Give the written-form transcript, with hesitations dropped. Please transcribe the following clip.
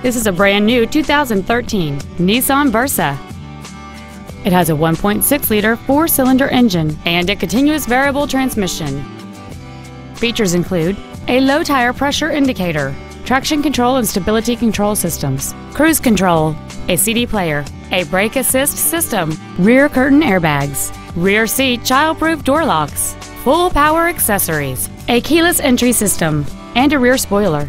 This is a brand new 2013 Nissan Versa. It has a 1.6-liter four-cylinder engine and a continuous variable transmission. Features include a low tire pressure indicator, traction control and stability control systems, cruise control, a CD player, a brake assist system, rear curtain airbags, rear seat child-proof door locks, full power accessories, a keyless entry system, and a rear spoiler.